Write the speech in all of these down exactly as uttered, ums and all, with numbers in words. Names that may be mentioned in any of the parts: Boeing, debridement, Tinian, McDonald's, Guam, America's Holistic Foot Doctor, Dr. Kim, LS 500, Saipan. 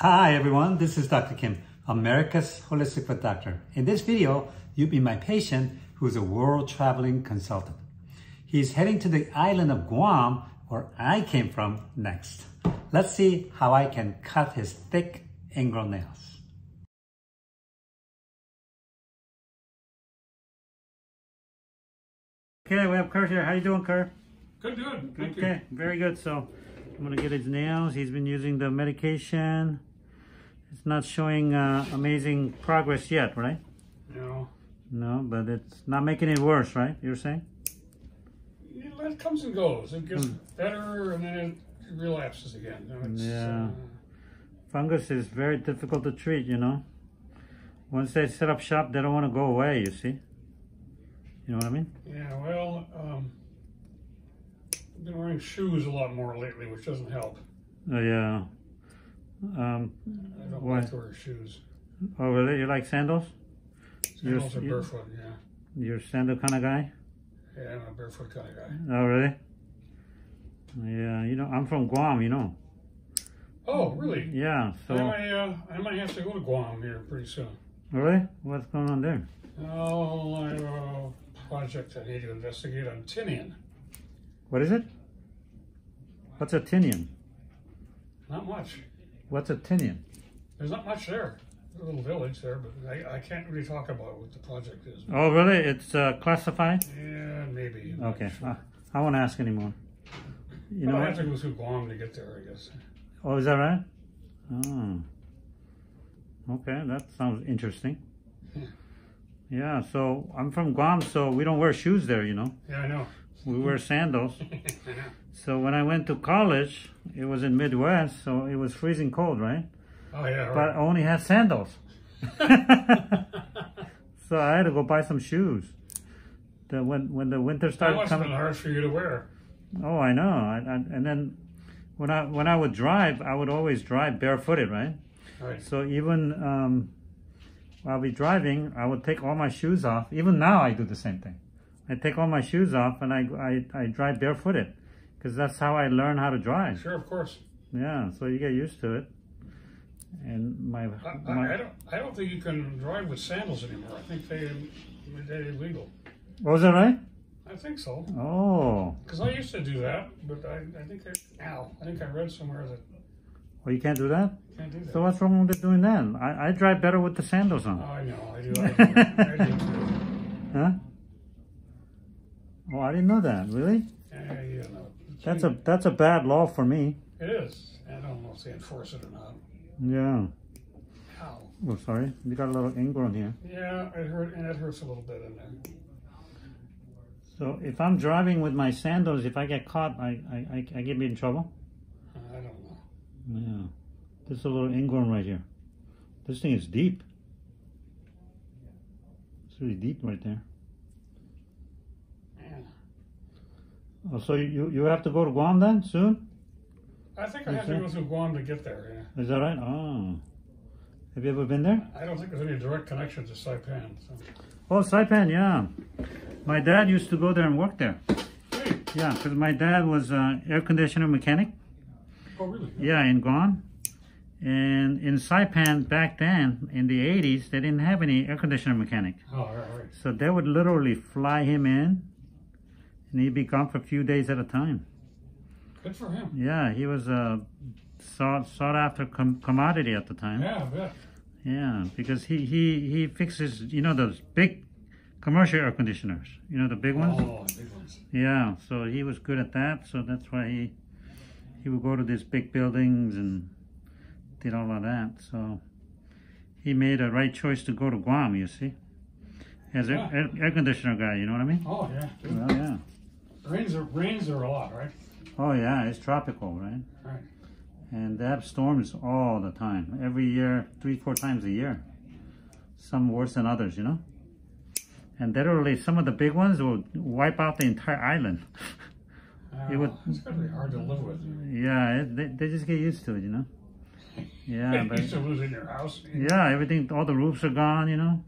Hi everyone, this is Doctor Kim, America's Holistic Foot Doctor. In this video, you'll meet my patient who's a world-traveling consultant. He's heading to the island of Guam, where I came from, next. Let's see how I can cut his thick ingrown nails. Okay, we have Kerr here. How you doing, Kerr? Good, good. Thank okay, you. Very good. So I'm gonna get his nails. He's been using the medication. It's not showing uh, amazing progress yet, right? No. No, but it's not making it worse, right? You're saying? Yeah, it comes and goes. It gets mm. better and then it relapses again. No, it's, yeah. Uh, Fungus is very difficult to treat, you know. Once they set up shop, they don't want to go away, you see? You know what I mean? Yeah, well, um, I've been wearing shoes a lot more lately, which doesn't help. Oh, yeah. Um, I don't what? like to wear shoes. Oh, really? You like sandals? Sandals you're, are barefoot, yeah. You're a sandal kind of guy? Yeah, I'm a barefoot kind of guy. Oh, really? Yeah, you know, I'm from Guam, you know. Oh, really? Yeah, so... I might, uh, I might have to go to Guam here pretty soon. Really? What's going on there? Oh, I have a project I need to investigate on Tinian. What is it? What's a Tinian? Not much. What's a Tinian? There's not much there. There's a little village there, but I, I can't really talk about what the project is. Oh, really? It's uh, classified? Yeah, maybe. I'm okay. Sure. Uh, I won't ask anymore. You know I have to go through Guam to get there, I guess. Oh, is that right? Oh. Okay, that sounds interesting. Yeah, so I'm from Guam, so we don't wear shoes there, you know. Yeah, I know. We wear sandals. So when I went to college, it was in Midwest, so it was freezing cold, right? Oh, yeah, right. But I only had sandals. So I had to go buy some shoes. The, when, when the winter started coming... That must have been hard for you to wear. Oh, I know. I, I, and then when I, when I would drive, I would always drive barefooted, right? Right. So even... Um, I'll be driving, I would take all my shoes off. Even now I do the same thing. I take all my shoes off and I, I, I drive barefooted because that's how I learn how to drive. Sure, of course. Yeah, so you get used to it. And my... I, I, my, I, don't, I don't think you can drive with sandals anymore. I think they, they're illegal. Was that right? I think so. Oh. Because I used to do that, but I, I think I... Ow. I think I read somewhere that... Well, you can't do that? Can't do that. So what's wrong with doing that? I, I drive better with the sandals on. Oh, I know. I do. I do. I do too. Huh? Oh, I didn't know that. Really? Uh, yeah, no. That's a, that's a bad law for me. It is. I don't know if they enforce it or not. Yeah. How? Oh, sorry. You got a little ingrown here. Yeah, it hurt, and it hurts a little bit in there. So if I'm driving with my sandals, if I get caught, I, I, I, I get me in trouble? I don't know. Yeah, this is a little ingrown right here. This thing is deep. It's really deep right there. Man. Oh, so you you have to go to Guam then soon? I think I have to go through Guam to get there. Yeah. Is that right? Oh, have you ever been there? I don't think there's any direct connection to Saipan. So. Oh, Saipan, yeah. My dad used to go there and work there. Hey. Yeah, because my dad was an air conditioner mechanic. Oh, really? Yeah, in Guam. And in Saipan back then, in the eighties, they didn't have any air conditioner mechanic. Oh, right, right. So they would literally fly him in, and he'd be gone for a few days at a time. Good for him. Yeah, he was a sought, sought after com commodity at the time. Yeah, I bet. Yeah, because he, he, he fixes, you know, those big commercial air conditioners. You know, the big ones? Oh, big ones. Yeah, so he was good at that, so that's why he... He would go to these big buildings and did all of that. So he made a right choice to go to Guam, you see. As an yeah. air, air conditioner guy, you know what I mean? Oh, yeah. Well, yeah. Rains are, rains are a lot, right? Oh, yeah. It's tropical, right? Right. And they have storms all the time. Every year, three, four times a year. Some worse than others, you know? And literally, some of the big ones will wipe out the entire island. It would, it's going to be hard to live with. Yeah, it, they, they just get used to it, you know. Yeah, but used to losing your house. You yeah, know? Everything, all the roofs are gone, you know.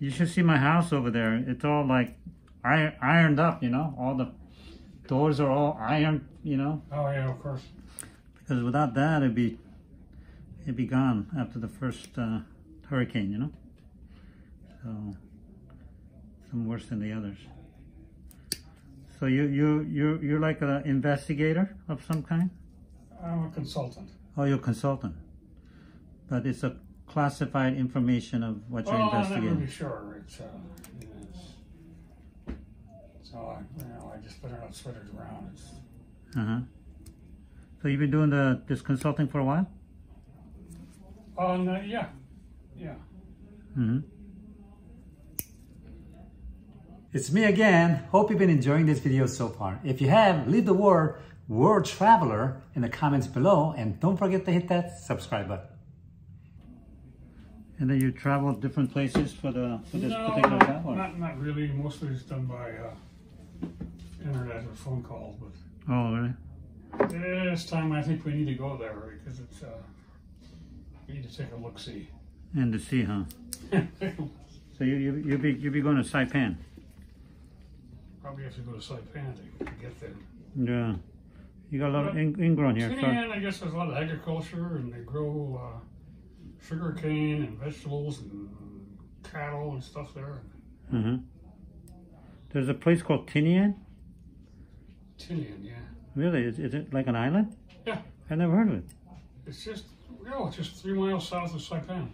You should see my house over there. It's all like iron, ironed up, you know. All the doors are all ironed, you know. Oh yeah, of course. Because without that, it'd be it'd be gone after the first uh, hurricane, you know? So, some worse than the others. So you, you, you, you're like an investigator of some kind? I'm a consultant. Oh, you're a consultant. But it's a classified information of what well, you're investigating. I'm not really sure. It's, uh, it's, it's all I, you know, I just put it on Twitter around. It's, uh-huh. So you've been doing the, this consulting for a while? Oh, um, uh, yeah. Yeah. Mm-hmm. It's me again. Hope you've been enjoying this video so far. If you have, leave the word World Traveler in the comments below, and don't forget to hit that subscribe button. And then you travel different places for the for this no, particular job? No, not, not really. Mostly it's done by uh, internet or phone calls. But oh, really? This time I think we need to go there because it's uh, we need to take a look see. And to see, huh? So you you you be you be going to Saipan. Probably have to go to Saipan to get there. Yeah. You got a lot but of ingrown here. Tinian, so. I guess there's a lot of agriculture, and they grow uh, sugar cane and vegetables and cattle and stuff there. Mm-hmm. There's a place called Tinian? Tinian, yeah. Really? Is, is it like an island? Yeah. I've never heard of it. It's just, you know, it's just three miles south of Saipan.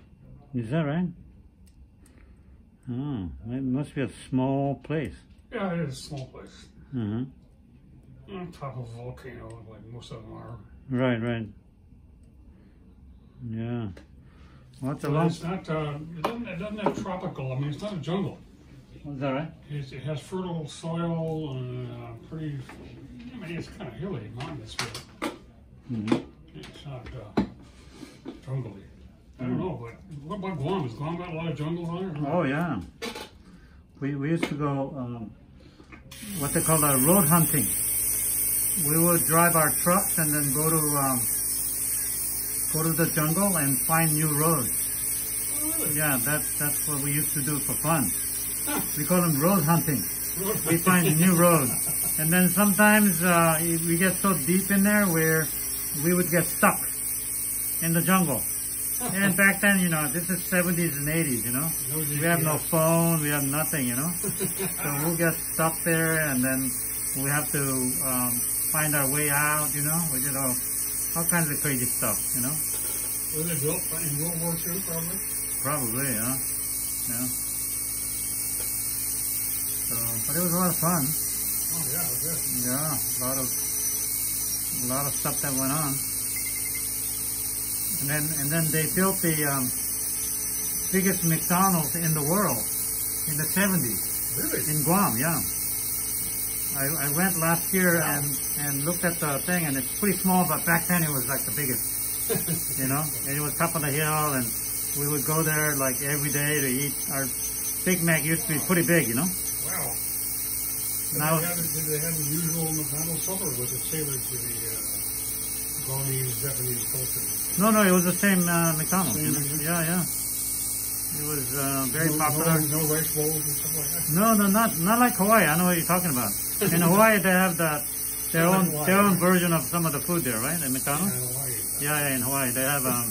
Is that right? Oh, it must be a small place. Yeah, it is a small place. Mm-hmm. On top of a volcano, like most of them are. Right, right. Yeah. Well, that's a lot. It's not, uh, it, doesn't, it doesn't have tropical, I mean, it's not a jungle. Is that right? It's, it has fertile soil and uh, pretty, I mean, it's kind of hilly, mountainous. Mm-hmm. It's not uh, jungle-y. I don't mm. know, but what about Guam? Has Guam got a lot of jungles on it? Oh, yeah. We, we used to go, um, what they call uh, road hunting. We would drive our trucks and then go to um, go to the jungle and find new roads. Oh, really? Yeah, that's that's what we used to do for fun. Huh. We call them road hunting. We find new roads, and then sometimes uh, we get so deep in there where we would get stuck in the jungle. And back then, you know, this is seventies and eighties, you know. We have no phone, we have nothing, you know. So we'll get stuck there, and then we have to um, find our way out, you know. We did all, all kinds of crazy stuff, you know. Was it built in World War Two, probably? Probably, yeah. Yeah. So, but it was a lot of fun. Oh, yeah, it was. Yeah, a lot of, a lot of stuff that went on. And then, and then they built the um, biggest McDonald's in the world in the seventies. Really? In Guam, yeah. I, I went last year wow. and, and looked at the thing, and it's pretty small, but back then it was like the biggest, you know? And it was top of the hill, and we would go there like every day to eat. Our Big Mac used to be pretty big, you know? Wow. Did, now, they, have, did they have the usual McDonald's supper, or was it tailored to the... Uh... Japanese, Japanese culture. No, no, it was the same uh, McDonald's. Same, you know? Yeah, yeah. It was uh, very no, popular. No, no rice bowls and stuff like that. No, no, not not like Hawaii. I know what you're talking about. In Hawaii, they have the their own Hawaii, their own right? version of some of the food there, right? At McDonald's. Yeah, in Hawaii, yeah. yeah, yeah, in Hawaii they have um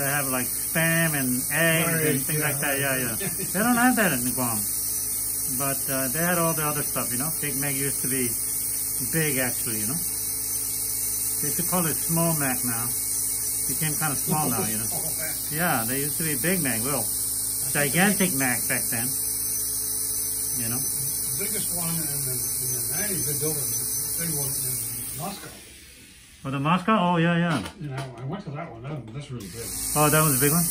they have like spam and eggs Hawaii, and things yeah, like that. Yeah, yeah. They don't have that in Guam, but uh, they had all the other stuff. You know, Big Mac used to be big, actually. You know. They used to call it Small Mac now. It became kind of small now, you know. Yeah, they used to be Big Mac, well, gigantic Mac back then, you know. The biggest one in the, in the nineties, they built a big one in Moscow. Oh, the Moscow? Oh, yeah, yeah. You know, I went to that one. That one that's really big. Oh, that was a big one?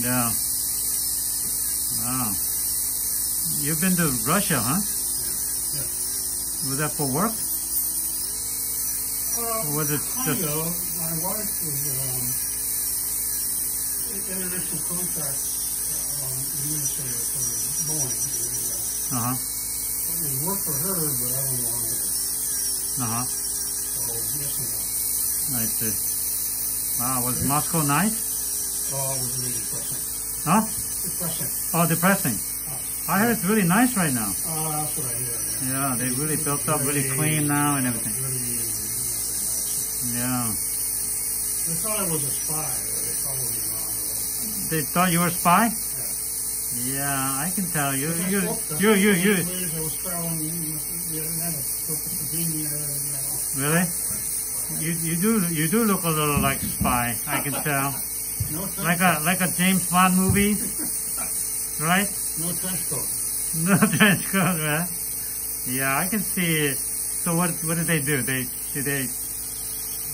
Yeah. Yeah. Wow. You've been to Russia, huh? Yeah. yeah. Was that for work? Well, was it kind just... of. My wife was um, international contract um, administrator for Boeing. And, uh, uh huh. It was work for her, but I don't want it. Uh huh. So yes and no. I see. Wow, was yeah. Moscow nice? Oh, it was really depressing. Huh? Depressing. Oh, depressing. Oh. I heard it's really nice right now. Oh, uh, that's what I hear. Yeah, yeah they it's really built up, really clean now, and everything. Really, Yeah. They thought I was a spy. They thought you were a spy? Yeah, yeah, I can tell you. You, you, you, you. Really? You, you do, you do look a little like a spy. I can tell. Like a, like a James Bond movie, right? No trench coat. No trench coat, right? Yeah, I can see it. So what, what did they do? They, did they,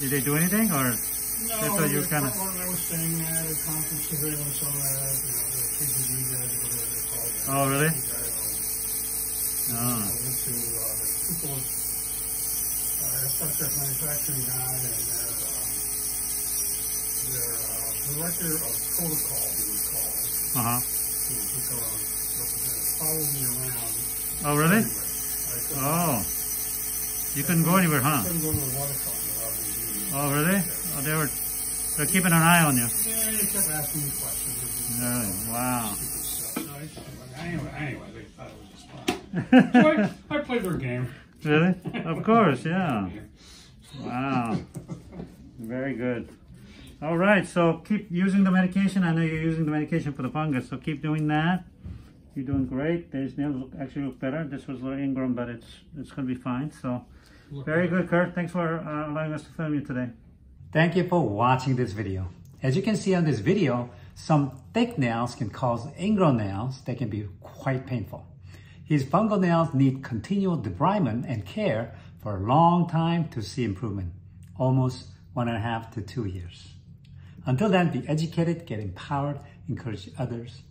did they do anything or? No, I thought you were kind of. I was staying at a conference surveillance on that, you know, the P G D guy, whatever they call it. Oh, really? I went to people's subject manufacturing guy and their, um, their uh, director of protocol, he would call. Uh huh. He would just go around, representative, follow me around. Oh, really? Anyway, oh. You couldn't go anywhere, huh? I couldn't go to the waterfront. Oh, really? Oh, they were they're keeping an eye on you. Yeah, they kept asking me questions. Really? Wow. Anyway, anyway, they thought it was a spy. So I, I played their game. Really? Of course, yeah. Wow. Very good. All right, so keep using the medication. I know you're using the medication for the fungus, so keep doing that. You're doing great. These nails look, actually look better. This was a little ingrown, but it's it's going to be fine, so. Very good, Kurt. Thanks for uh, allowing us to film you today. Thank you for watching this video. As you can see on this video, some thick nails can cause ingrown nails that can be quite painful. His fungal nails need continual debridement and care for a long time to see improvement, almost one and a half to two years. Until then, be educated, get empowered, encourage others.